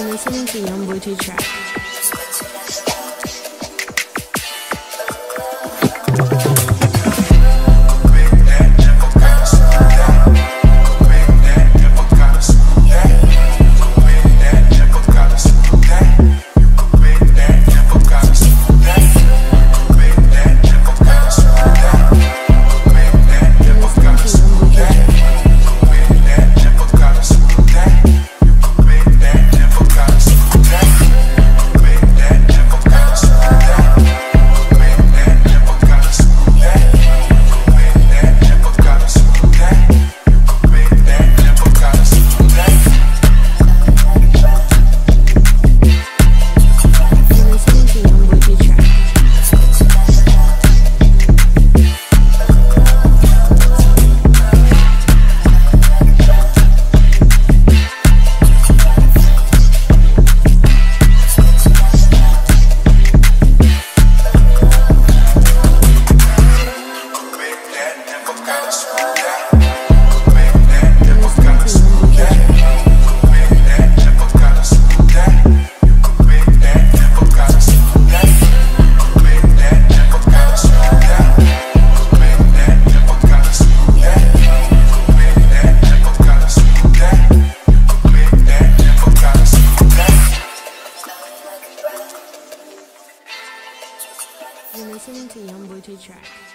You're listening to YoungBuche track. You're listening to YoungBuche track.